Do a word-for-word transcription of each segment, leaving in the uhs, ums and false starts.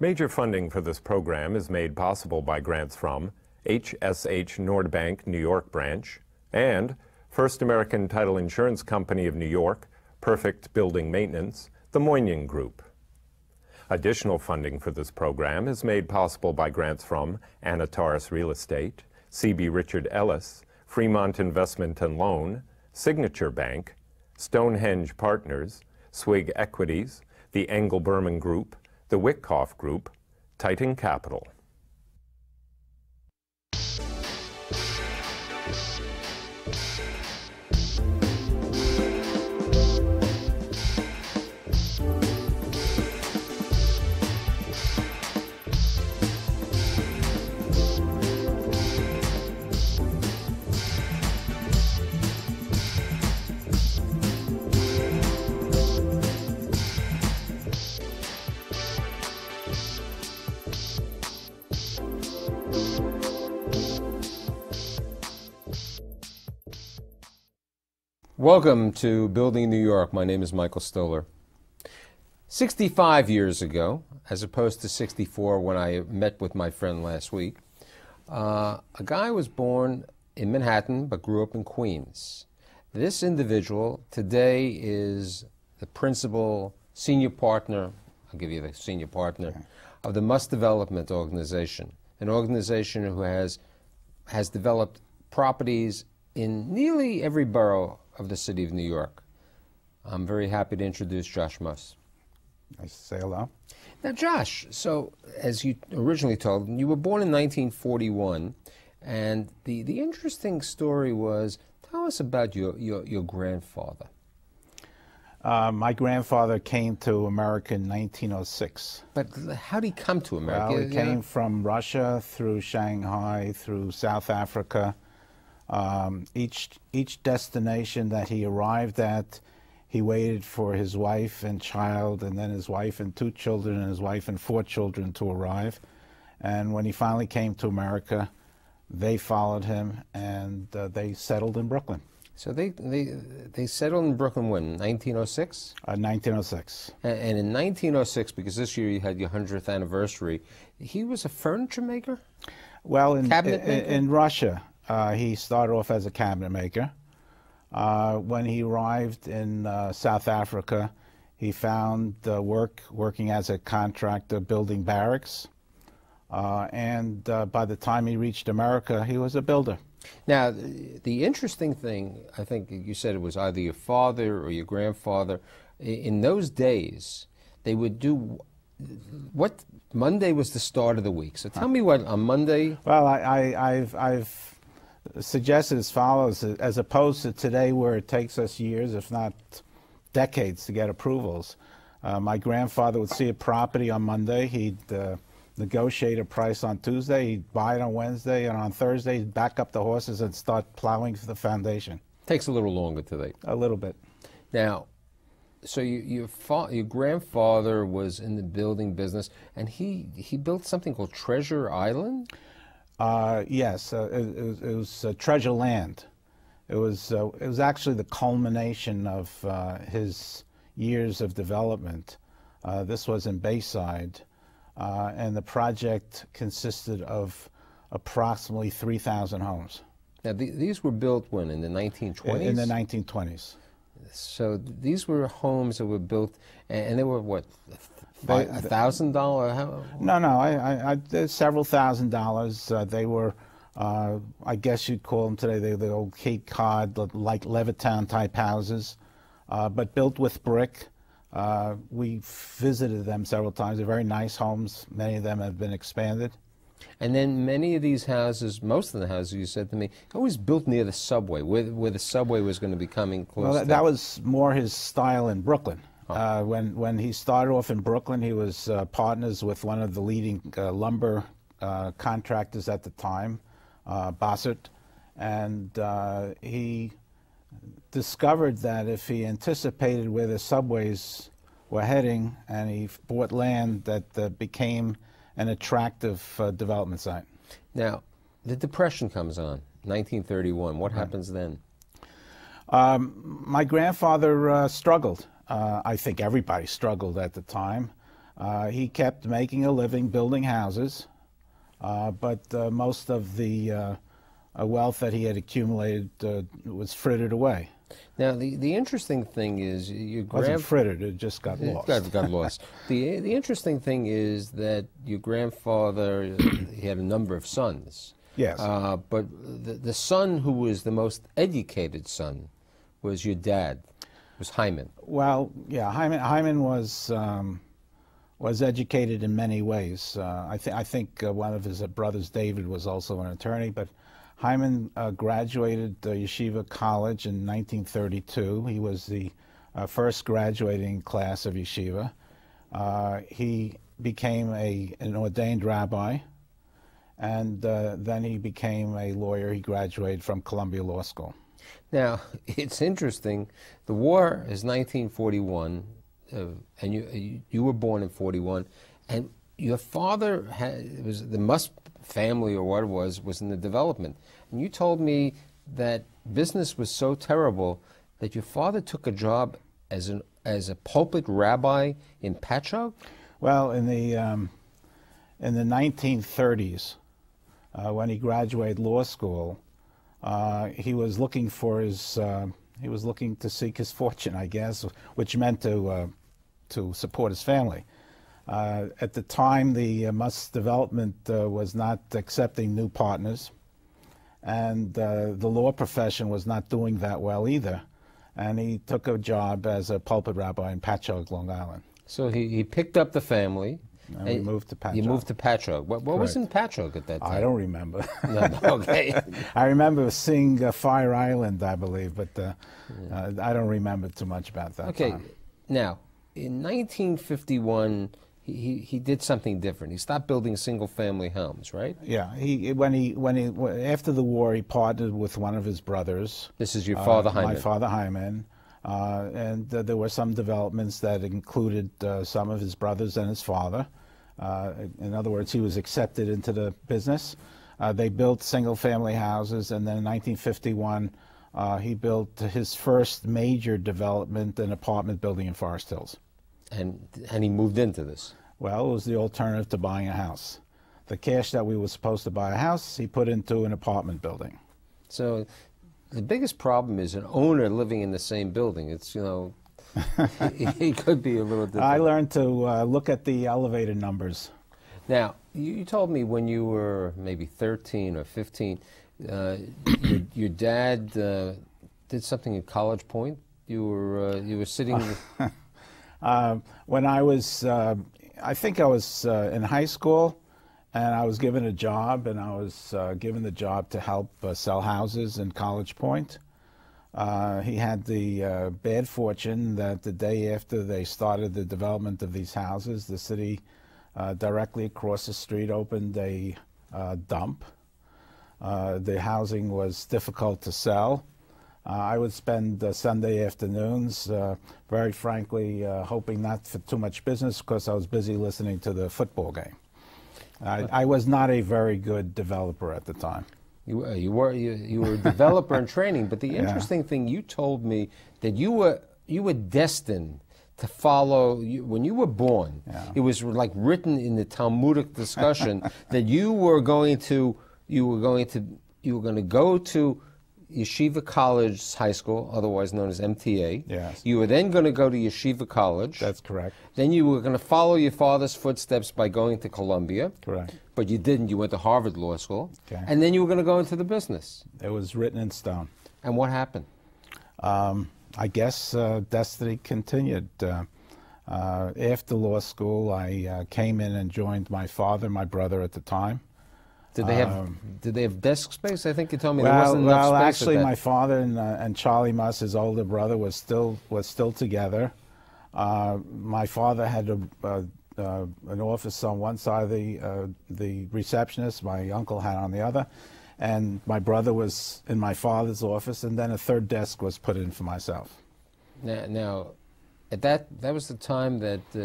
Major funding for this program is made possible by grants from H S H Nordbank New York Branch and First American Title Insurance Company of New York, Perfect Building Maintenance, the Moinian Group. Additional funding for this program is made possible by grants from Anataris Real Estate, C B Richard Ellis, Fremont Investment and Loan, Signature Bank, Stonehenge Partners, SWIG Equities, the Engel Berman Group, the Wyckoff Group, Titan Capital. Welcome to Building New York. My name is Michael Stoler. sixty-five years ago, as opposed to sixty-four when I met with my friend last week, uh, a guy was born in Manhattan but grew up in Queens. This individual today is the principal senior partner, I'll give you the senior partner, of the Muss Development Organization, an organization who has, has developed properties in nearly every borough of the city of New York. I'm very happy to introduce Josh Muss. Nice to say hello. Now Josh, so as you originally told, you were born in nineteen forty-one, and the, the interesting story was, tell us about your, your, your grandfather. Uh, my grandfather came to America in nineteen oh six. But how did he come to America? Well, he came from Russia through Shanghai, through South Africa. Um, each, each destination that he arrived at, he waited for his wife and child, and then his wife and two children, and his wife and four children to arrive. And when he finally came to America, they followed him, and uh, they settled in Brooklyn. So they, they, they settled in Brooklyn when, nineteen oh six? Uh, nineteen oh six. And, and in nineteen oh six, because this year you had your hundredth anniversary, he was a furniture maker? Well, in, Cabinet in, maker? in Russia. Uh, he started off as a cabinet maker. Uh, when he arrived in uh, South Africa, he found uh, work working as a contractor building barracks. Uh, and uh, by the time he reached America, he was a builder. Now, the interesting thing, I think you said it was either your father or your grandfather. In those days, they would do what Monday was the start of the week. So tell me what on Monday. Well, I, I, I've. I've suggested as follows, as opposed to today where it takes us years, if not decades, to get approvals. Uh, my grandfather would see a property on Monday, he'd uh, negotiate a price on Tuesday, he'd buy it on Wednesday, and on Thursday he'd back up the horses and start plowing for the foundation. Takes a little longer today. A little bit. Now, so you, your, fa your grandfather was in the building business, and he, he built something called Treasure Island? Uh, yes, uh, it, it was uh, Treasure Land. It was, uh, it was actually the culmination of uh, his years of development. Uh, this was in Bayside, uh, and the project consisted of approximately three thousand homes. Now, th these were built when, in the nineteen twenties? In, in the nineteen twenties. So th these were homes that were built, and, and they were what? By a thousand dollar? No, no, I, I, I, several thousand dollars. Uh, they were, uh, I guess you'd call them today, they were the old Cape Cod, like Levittown type houses, uh, but built with brick. Uh, we visited them several times. They're very nice homes. Many of them have been expanded. And then many of these houses, most of the houses, you said to me, always built near the subway, where, where the subway was going to be coming close. Well, that, that was more his style in Brooklyn. Uh, when, when he started off in Brooklyn, he was uh, partners with one of the leading uh, lumber uh, contractors at the time, uh, Bossert, and uh, he discovered that if he anticipated where the subways were heading, and he bought land that uh, became an attractive uh, development site. Now, the Depression comes on, nineteen thirty-one. What happens then? Um, my grandfather uh, struggled. Uh, I think everybody struggled at the time. Uh, he kept making a living building houses, uh, but uh, most of the uh, wealth that he had accumulated uh, was frittered away. Now, the, the interesting thing is, your grandfather wasn't frittered; it just got lost. It got, got lost. the The interesting thing is that your grandfather he had a number of sons. Yes. Uh, but the, the son who was the most educated son was your dad. Was Hyman? Well, yeah, Hyman. Hyman was. Um, was educated in many ways. Uh, I, th I think uh, one of his uh, brothers, David, was also an attorney, but Hyman uh, graduated uh, Yeshiva College in nineteen thirty-two. He was the uh, first graduating class of Yeshiva. Uh, he became a, an ordained rabbi, and uh, then he became a lawyer. He graduated from Columbia Law School. Now, it's interesting. The war is nineteen forty-one. Uh, and you you were born in forty-one, and your father had, was the Muss family or what it was was in the development. And you told me that business was so terrible that your father took a job as an as a pulpit rabbi in Patchogue. Well, in the um, in the nineteen thirties, uh, when he graduated law school, uh, he was looking for his. Uh, He was looking to seek his fortune, I guess, which meant to uh, to support his family. Uh, at the time, the uh, Muss Development uh, was not accepting new partners, and uh, the law profession was not doing that well either. And he took a job as a pulpit rabbi in Patchogue, Long Island. So he, he picked up the family. And we moved to Patchogue. You moved to Patchogue. What, what was in Patchogue at that time? I don't remember. No, no, okay. I remember seeing uh, Fire Island, I believe, but uh, yeah. uh, I don't remember too much about that okay. time. Okay. Now, in nineteen fifty-one, he, he, he did something different. He stopped building single-family homes, right? Yeah. He when he when he after the war, he partnered with one of his brothers. This is your father, uh, Hyman. My father, Hyman. Uh, and uh, there were some developments that included uh, some of his brothers and his father. Uh, in other words, he was accepted into the business. Uh, they built single-family houses, and then in nineteen fifty-one, uh, he built his first major development, an apartment building in Forest Hills. And, and he moved into this? Well, it was the alternative to buying a house. The cash that we were supposed to buy a house, he put into an apartment building. So. The biggest problem is an owner living in the same building. It's, you know, it could be a little different. I learned to uh, look at the elevator numbers. Now, you told me when you were maybe thirteen or fifteen, uh, your, your dad uh, did something at College Point. You were, uh, you were sitting... Uh, uh, when I was, uh, I think I was uh, in high school, and I was given a job, and I was uh, given the job to help uh, sell houses in College Point. Uh, he had the uh, bad fortune that the day after they started the development of these houses, the city uh, directly across the street opened a uh, dump. Uh, the housing was difficult to sell. Uh, I would spend uh, Sunday afternoons, uh, very frankly, uh, hoping not for too much business because I was busy listening to the football game. I, I was not a very good developer at the time. You, uh, you were you, you were a developer in training, but the interesting yeah. thing you told me that you were you were destined to follow you, when you were born. Yeah. It was like written in the Talmudic discussion that you were going to you were going to you were going to go to Yeshiva College High School, otherwise known as M T A. Yes. You were then going to go to Yeshiva College. That's correct. Then you were going to follow your father's footsteps by going to Columbia. Correct. But you didn't. You went to Harvard Law School. Okay. And then you were going to go into the business. It was written in stone. And what happened? Um, I guess uh, destiny continued. Uh, uh, after law school, I uh, came in and joined my father, my brother at the time. Did they have um, Did they have desk space? I think you told me well, there wasn't enough well, space. Well, actually, my father and, uh, and Charlie Muss, his older brother, was still was still together. Uh, my father had a, uh, uh, an office on one side of the uh, the receptionist. My uncle had on the other, and my brother was in my father's office. And then a third desk was put in for myself. Now, now at that that was the time that uh,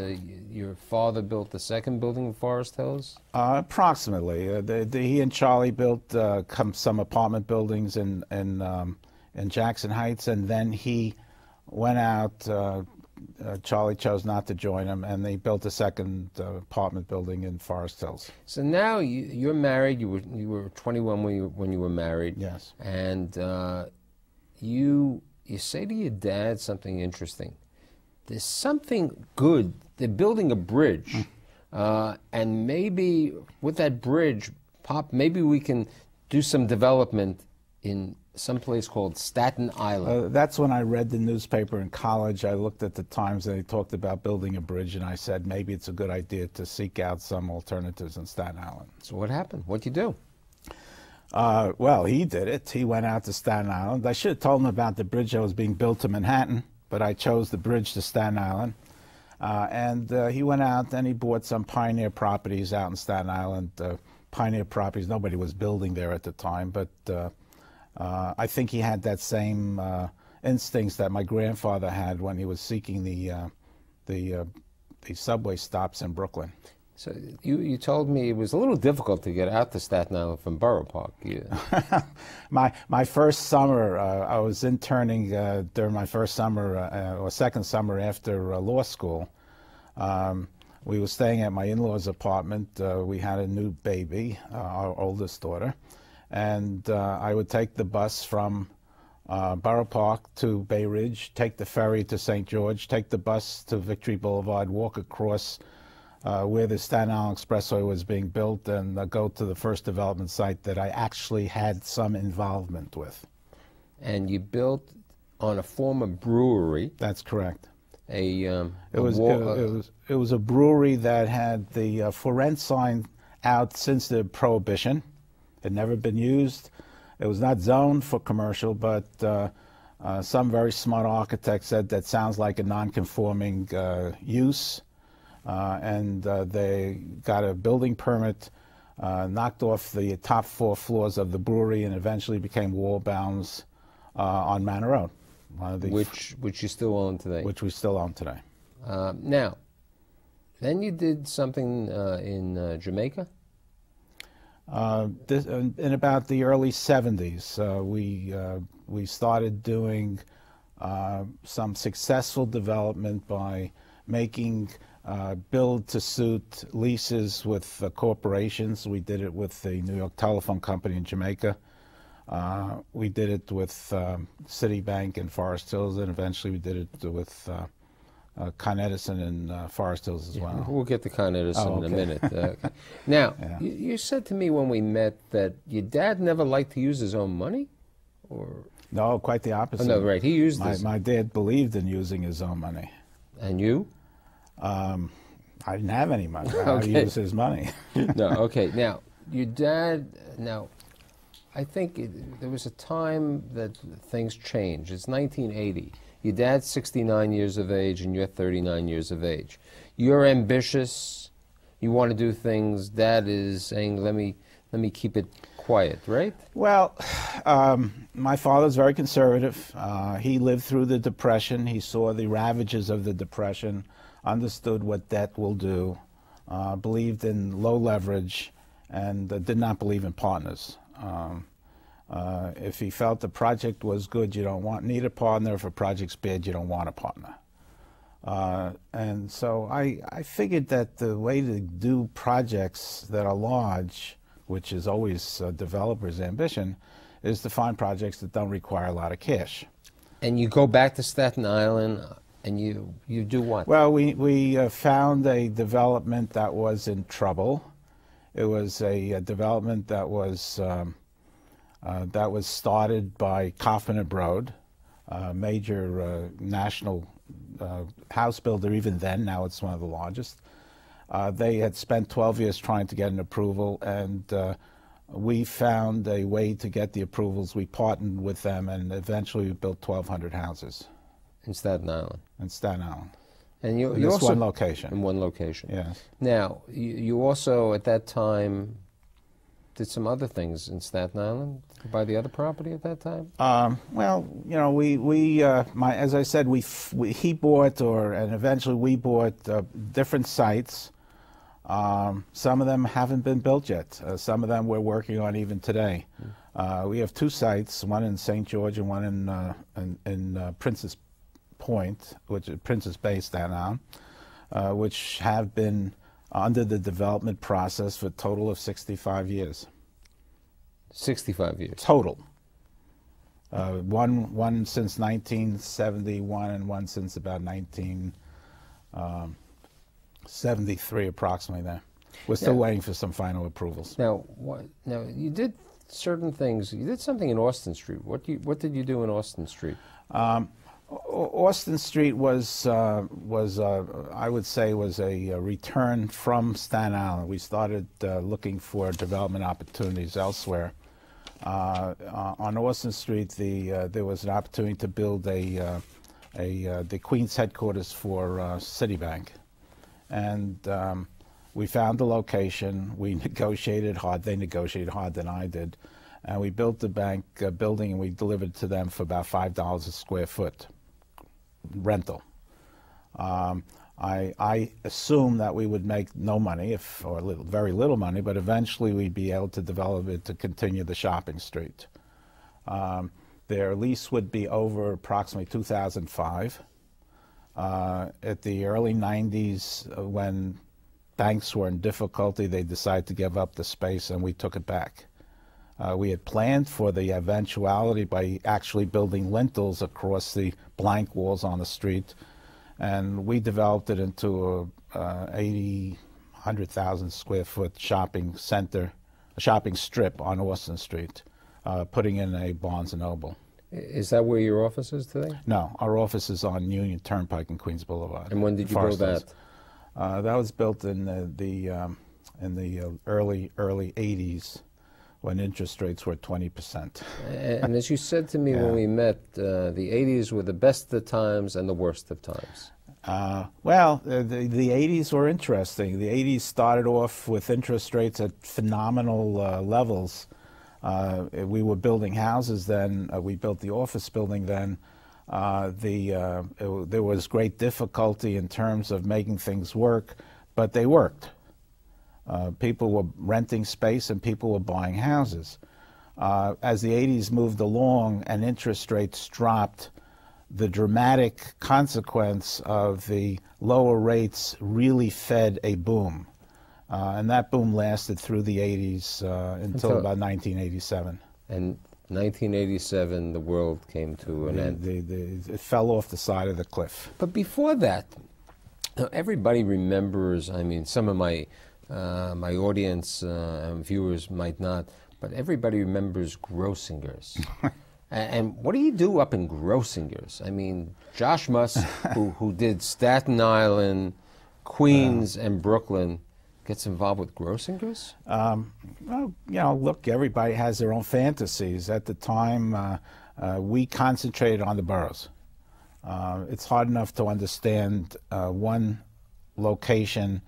your father built the second building in Forest Hills? Uh, approximately. Uh, the, the, he and Charlie built uh, some apartment buildings in, in, um, in Jackson Heights, and then he went out, uh, uh, Charlie chose not to join him, and they built a second uh, apartment building in Forest Hills. So now you, you're married. You were you were twenty-one when you when you were married. Yes. And uh, you you say to your dad something interesting. There's something good. They're building a bridge, mm. uh, and maybe with that bridge, Pop, maybe we can do some development in some place called Staten Island. Uh, that's when I read the newspaper in college. I looked at the Times, and they talked about building a bridge, and I said maybe it's a good idea to seek out some alternatives in Staten Island. So what happened? What'd you do? Uh, well, he did it. He went out to Staten Island. I should have told him about the bridge that was being built to Manhattan, but I chose the bridge to Staten Island. Uh, and uh, he went out and he bought some pioneer properties out in Staten Island. Uh, pioneer properties, nobody was building there at the time, but uh, Uh, I think he had that same uh, instincts that my grandfather had when he was seeking the uh, the, uh, the subway stops in Brooklyn. So you, you told me it was a little difficult to get out to Staten Island from Borough Park. Yeah. my my first summer, uh, I was interning uh, during my first summer uh, or second summer after uh, law school. Um, we were staying at my in-laws' apartment. Uh, we had a new baby, uh, our oldest daughter. And uh, I would take the bus from uh, Borough Park to Bay Ridge, take the ferry to Saint George, take the bus to Victory Boulevard, walk across uh, where the Staten Island Expressway was being built, and uh, go to the first development site that I actually had some involvement with. And you built on a former brewery. That's correct. A, um, it, a was, it, it, was, it was a brewery that had the uh, for rent sign out since the Prohibition. It had never been used. It was not zoned for commercial, but uh, uh, some very smart architect said that sounds like a non-conforming uh, use. Uh, and uh, they got a building permit, uh, knocked off the top four floors of the brewery, and eventually became Wallbaum's uh, on Manor Road. One of the which, which you still own today. Which we still own today. Uh, now, then you did something uh, in uh, Jamaica? Uh, this, in, in about the early seventies, uh, we uh, we started doing uh, some successful development by making uh, build-to-suit leases with uh, corporations. We did it with the New York Telephone Company in Jamaica. Uh, we did it with um, Citibank in Forest Hills, and eventually we did it with uh, uh, Con Edison in uh, Forest Hills as yeah, well. We'll get to Con Edison oh, okay. in a minute. Uh, now, yeah. you, you said to me when we met that your dad never liked to use his own money? Or No, quite the opposite. Oh, no, right, he used my, his... My dad believed in using his own money. And you? Um, I didn't have any money. Okay. I used his money. No, okay. Now, your dad... Now, I think it, there was a time that things changed. It's nineteen eighty. Your dad's sixty-nine years of age, and you're thirty-nine years of age. You're ambitious. You want to do things. Dad is saying, "Let me, let me keep it quiet," right? Well, um, my father's very conservative. Uh, he lived through the Depression. He saw the ravages of the Depression, understood what debt will do, uh, believed in low leverage, and uh, did not believe in partners. Um, Uh, if he felt the project was good, you don't want need a partner. If a project's bad, you don't want a partner. Uh, and so I, I figured that the way to do projects that are large, which is always a developer's ambition, is to find projects that don't require a lot of cash. And you go back to Staten Island, and you, you do what? Well, we, we uh, found a development that was in trouble. It was a, a development that was... Um, Uh, that was started by Kaufman and Broad, a uh, major uh, national uh, house builder even then. Now it's one of the largest. Uh, they had spent twelve years trying to get an approval, and uh, we found a way to get the approvals. We partnered with them, and eventually we built twelve hundred houses. In Staten Island? In Staten Island. And you, in you also, one location. In one location. Yes. Now, you, you also, at that time, did some other things in Staten Island by the other property at that time? Um, well, you know, we, we uh, my, as I said, we, f we he bought, or and eventually we bought uh, different sites. Um, some of them haven't been built yet. Uh, some of them we're working on even today. Uh, we have two sites, one in Saint George and one in uh, in, in uh, Princess Point, which Prince is based on, uh, which have been under the development process for a total of sixty-five years. sixty-five years? Total. Uh, one, one since nineteen seventy-one and one since about nineteen seventy-three, approximately there. We're still now, waiting for some final approvals. Now, what, now you did certain things. You did something in Austin Street. What, do you, what did you do in Austin Street? Um, Austin Street was, uh, was uh, I would say, was a, a return from Staten Island. We started uh, looking for development opportunities elsewhere. Uh, on Austin Street, the, uh, there was an opportunity to build a, uh, a, uh, the Queens headquarters for uh, Citibank. And um, we found the location. We negotiated hard. They negotiated hard than I did. And we built the bank uh, building, and we delivered to them for about five dollars a square foot rental. Um, I, I assumed that we would make no money, if, or little, very little money, but eventually we'd be able to develop it to continue the shopping street. Um, their lease would be over approximately two thousand five. Uh, at the early nineties, uh, when banks were in difficulty, they decided to give up the space, and we took it back. Uh, we had planned for the eventuality by actually building lintels across the blank walls on the street, and we developed it into a uh, eighty, one hundred thousand square foot shopping center, a shopping strip on Austin Street, uh, putting in a Barnes and Noble. Is that where your office is today? No, our office is on Union Turnpike and Queens Boulevard. And when did you build that? Uh, that was built in the, the um, in the early early eighties, when interest rates were twenty percent. And as you said to me yeah. when we met, uh, the eighties were the best of times and the worst of times. Uh, well, the, the eighties were interesting. The eighties started off with interest rates at phenomenal uh, levels. Uh, we were building houses then. Uh, we built the office building then. Uh, the, uh, it, there was great difficulty in terms of making things work, but they worked. Uh, people were renting space and people were buying houses. Uh, as the eighties moved along and interest rates dropped, the dramatic consequence of the lower rates really fed a boom. Uh, and that boom lasted through the eighties uh, until, until about nineteen eighty-seven. And nineteen eighty-seven, the world came to an the, end. The, the, it fell off the side of the cliff. But before that, everybody remembers, I mean, some of my, uh, my audience uh, and viewers might not, but everybody remembers Grossinger's. And what do you do up in Grossinger's? I mean, Josh Muss, who, who did Staten Island, Queens, uh, and Brooklyn, gets involved with Grossinger's? Um, well, you know, look, everybody has their own fantasies. At the time, uh, uh, we concentrated on the boroughs. Uh, it's hard enough to understand uh, one location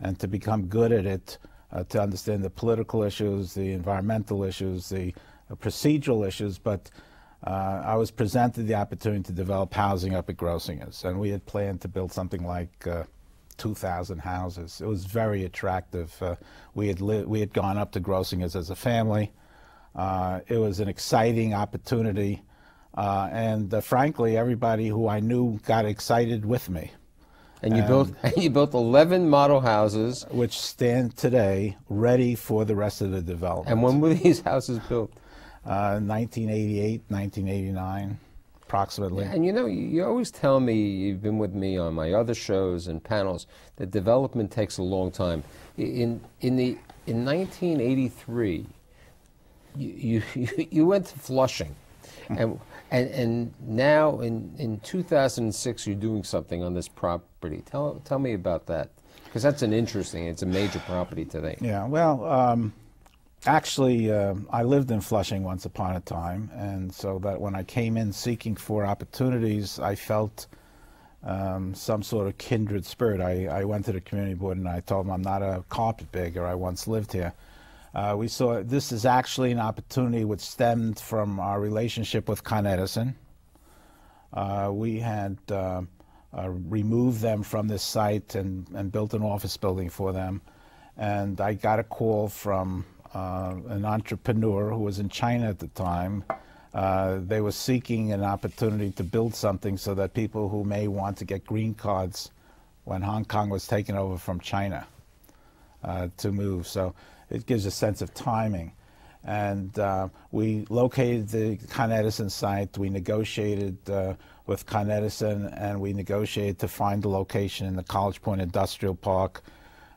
and to become good at it, uh, to understand the political issues, the environmental issues, the uh, procedural issues, but uh, I was presented the opportunity to develop housing up at Grossinger's, and we had planned to build something like uh, two thousand houses. It was very attractive. Uh, we had we had gone up to Grossinger's as a family. Uh, it was an exciting opportunity, uh, and uh, frankly, everybody who I knew got excited with me. And you and, built and you built eleven model houses, which stand today ready for the rest of the development. And when were these houses built? Uh, nineteen eighty-eight, nineteen eighty-nine. Approximately. Yeah, and you know, you always tell me, you've been with me on my other shows and panels, that development takes a long time. In, in, the, in nineteen eighty-three, you, you, you went to Flushing, and, and, and now in, in two thousand six you're doing something on this property. Tell, tell me about that, because that's an interesting, it's a major property today. Yeah, well, um, actually, uh, I lived in Flushing once upon a time, and so that when I came in seeking for opportunities, I felt um, some sort of kindred spirit. I, I went to the community board and I told them I'm not a carpetbagger, I once lived here. Uh, we saw this is actually an opportunity which stemmed from our relationship with Con Edison. Uh, we had uh, uh, removed them from this site and, and built an office building for them, and I got a call from Uh, an entrepreneur who was in China at the time, Uh, they were seeking an opportunity to build something so that people who may want to get green cards when Hong Kong was taken over from China uh, to move. So it gives a sense of timing. And uh, we located the Con Edison site. We negotiated uh, with Con Edison, and we negotiated to find a location in the College Point Industrial Park.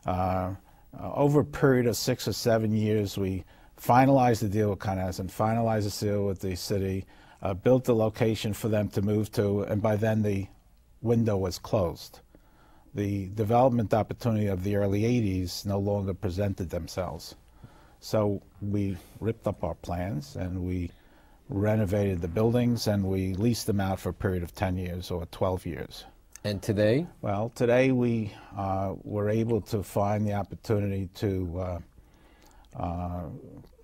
Uh, uh, over a period of six or seven years, we finalized the deal with Con Edison, finalized the deal with the city, uh, built the location for them to move to, and by then the window was closed. The development opportunity of the early eighties no longer presented themselves. So we ripped up our plans and we renovated the buildings and we leased them out for a period of ten years or twelve years. And today? Well, today we uh, were able to find the opportunity to uh, uh,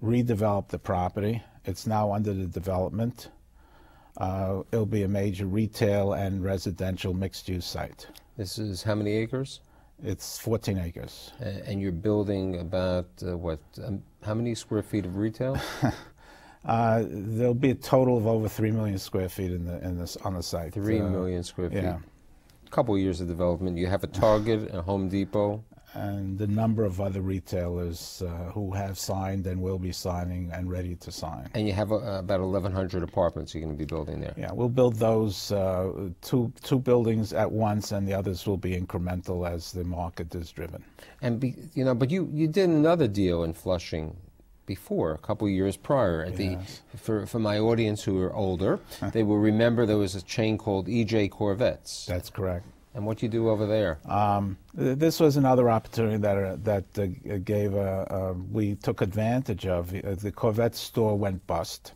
redevelop the property. It's now under the development. Uh, it'll be a major retail and residential mixed-use site. This is how many acres? It's fourteen acres. Uh, and you're building about, uh, what, um, how many square feet of retail? uh, there'll be a total of over three million square feet in the, in this, on the site. three million square feet. Yeah. A couple of years of development. You have a Target, a Home Depot. And a number of other retailers uh, who have signed and will be signing and ready to sign. And you have uh, about eleven hundred apartments you're going to be building there. Yeah, we'll build those uh, two, two buildings at once, and the others will be incremental as the market is driven. And be, you know, but you, you did another deal in Flushing before, a couple of years prior. At yes. the, for, for my audience who are older, they will remember there was a chain called E J Corvettes. That's correct. And what you do over there? Um, this was another opportunity that uh, that uh, gave uh, uh, we took advantage of. Uh, the Corvette store went bust.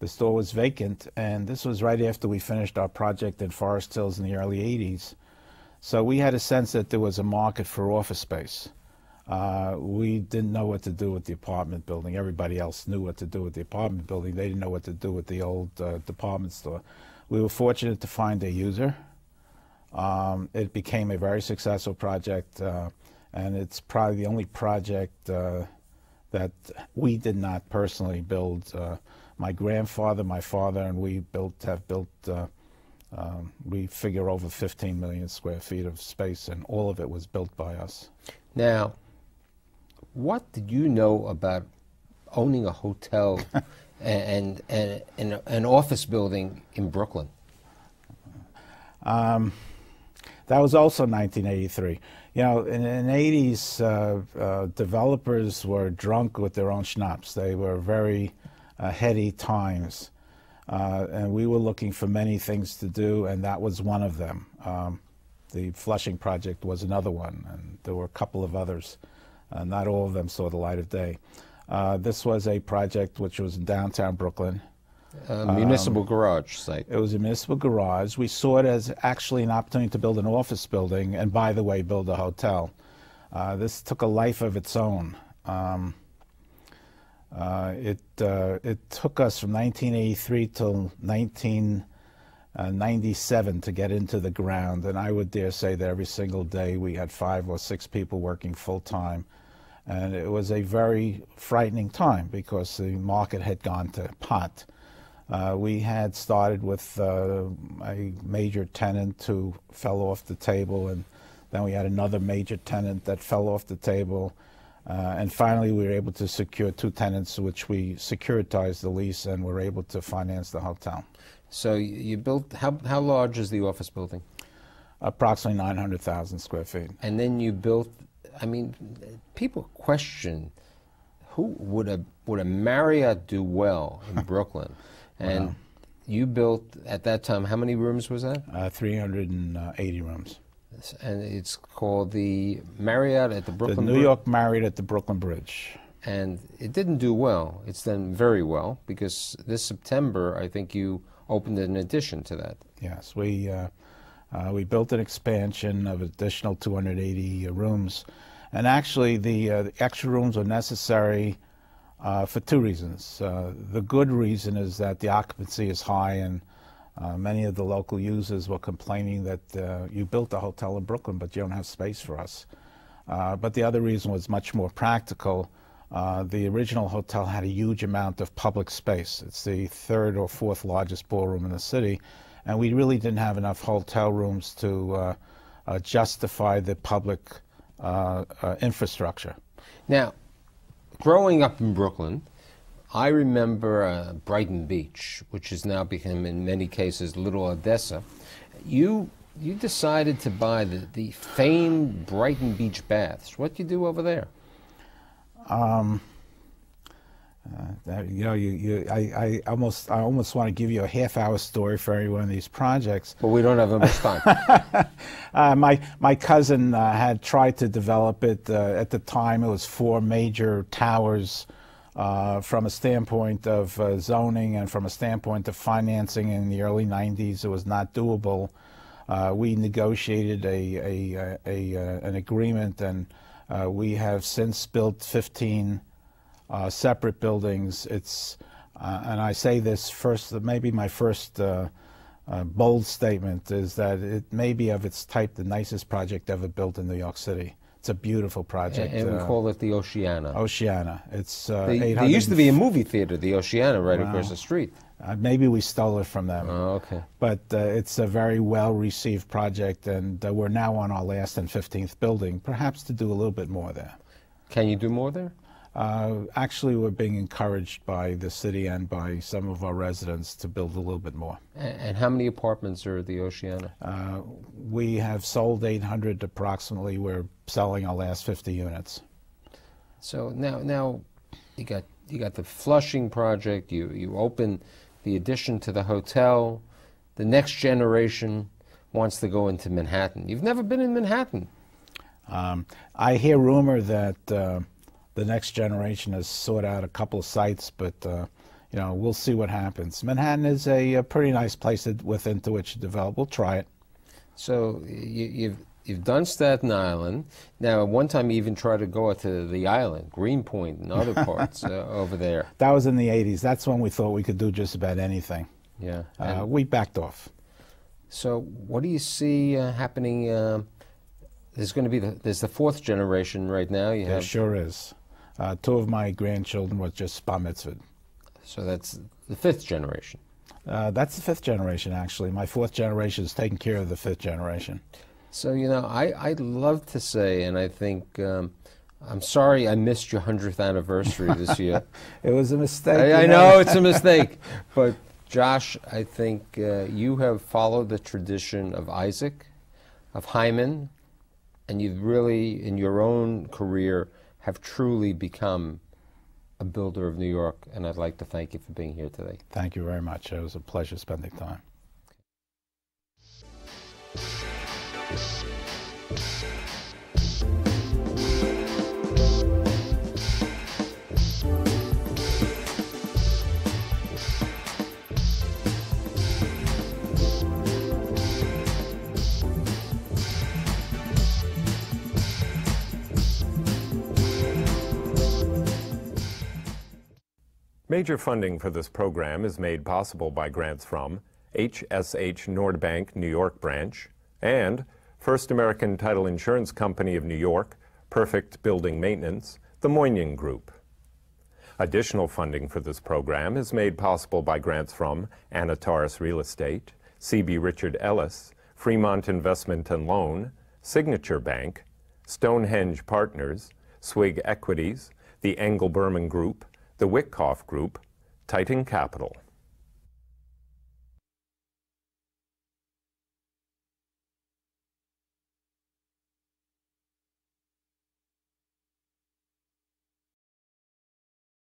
The store was vacant, and this was right after we finished our project in Forest Hills in the early eighties. So we had a sense that there was a market for office space. Uh, we didn't know what to do with the apartment building. Everybody else knew what to do with the apartment building. They didn't know what to do with the old uh, department store. We were fortunate to find a user. Um, it became a very successful project, uh, and it's probably the only project uh, that we did not personally build. Uh, my grandfather, my father, and we built have built, uh, um, we figure, over fifteen million square feet of space, and all of it was built by us. Now, what did you know about owning a hotel and, and, and, and an office building in Brooklyn? Um, That was also nineteen eighty-three. You know, in the eighties, uh, uh, developers were drunk with their own schnapps. They were very uh, heady times. Uh, and we were looking for many things to do, and that was one of them. Um, the Flushing project was another one, and there were a couple of others. Uh, not all of them saw the light of day. Uh, this was a project which was in downtown Brooklyn. A municipal um, garage site. It was a municipal garage. We saw it as actually an opportunity to build an office building and, by the way, build a hotel. Uh, this took a life of its own. Um, uh, it, uh, it took us from nineteen eighty-three till nineteen ninety-seven to get into the ground, and I would dare say that every single day we had five or six people working full-time. And it was a very frightening time because the market had gone to pot. Uh, we had started with uh, a major tenant who fell off the table, and then we had another major tenant that fell off the table. Uh, and finally, we were able to secure two tenants, which we securitized the lease and were able to finance the hotel. So you built, how, how large is the office building? Approximately nine hundred thousand square feet. And then you built, I mean, people question, who would a, would a Marriott do well in Brooklyn? And wow. You built, at that time, how many rooms was that? Uh, three hundred eighty rooms. And it's called the Marriott at the Brooklyn Bridge. The New York Marriott at the Brooklyn Bridge. And it didn't do well. It's done very well, because this September, I think you opened an addition to that. Yes, we, uh, uh, we built an expansion of additional two hundred eighty uh, rooms. And actually, the, uh, the extra rooms were necessary Uh, for two reasons. Uh, the good reason is that the occupancy is high, and uh, many of the local users were complaining that uh, you built a hotel in Brooklyn, but you don't have space for us. Uh, but the other reason was much more practical. Uh, the original hotel had a huge amount of public space. It's the third or fourth largest ballroom in the city, and we really didn't have enough hotel rooms to uh, uh, justify the public uh, uh, infrastructure. Now, growing up in Brooklyn, I remember uh, Brighton Beach, which has now become, in many cases, Little Odessa. You you decided to buy the, the famed Brighton Beach baths. What do you do over there? Um, uh, you know, you, you, I, I almost, I almost want to give you a half-hour story for every one of these projects. But we don't have much time. uh, my my cousin uh, had tried to develop it. Uh, at the time, it was four major towers. Uh, from a standpoint of uh, zoning and from a standpoint of financing, in the early nineties, it was not doable. Uh, we negotiated a, a, a, a uh, an agreement, and. Uh, we have since built fifteen uh, separate buildings. It's, uh, and I say this first, maybe my first uh, uh, bold statement is that it may be of its type the nicest project ever built in New York City. It's a beautiful project. And we uh, call it the Oceana. Oceana. It's uh, the, there used to be a movie theater, the Oceana, right wow. across the street. Uh, maybe we stole it from them. Oh, okay. But uh, it's a very well-received project, and uh, we're now on our last and fifteenth building, perhaps to do a little bit more there. Can you do more there? Uh, actually, we're being encouraged by the city and by some of our residents to build a little bit more. And how many apartments are at the Oceana? Uh, we have sold eight hundred approximately. We're selling our last fifty units. So now, now you got you got the Flushing project. You you open. The addition to the hotel, the next generation wants to go into Manhattan. You've never been in Manhattan. Um, I hear rumor that uh, the next generation has sought out a couple of sites, but uh, you know, we'll see what happens. Manhattan is a, a pretty nice place to, within to which to develop. We'll try it. So you, you've you've done Staten Island. Now, at one time, you even tried to go out to the island, Greenpoint and other parts uh, over there. That was in the eighties. That's when we thought we could do just about anything. Yeah. Uh, we backed off. So what do you see uh, happening? Uh, there's going to be the, there's the fourth generation right now. You there have sure is. Uh, two of my grandchildren were just bar mitzvahed. So that's the fifth generation. Uh, that's the fifth generation, actually. My fourth generation is taking care of the fifth generation. So, you know, I, I'd love to say, and I think, um, I'm sorry I missed your hundredth anniversary this year. It was a mistake. I, I know, know it's a mistake. But, Josh, I think uh, you have followed the tradition of Isaac, of Hyman, and you've really, in your own career, have truly become a builder of New York. And I'd like to thank you for being here today. Thank you very much. It was a pleasure spending time. Major funding for this program is made possible by grants from H S H Nordbank New York branch and First American Title Insurance Company of New York, Perfect Building Maintenance, the Moinian Group. Additional funding for this program is made possible by grants from Anataris Real Estate, C B Richard Ellis, Fremont Investment and Loan, Signature Bank, Stonehenge Partners, SWIG Equities, the Engel Berman Group, the Wyckoff Group, Titan Capital.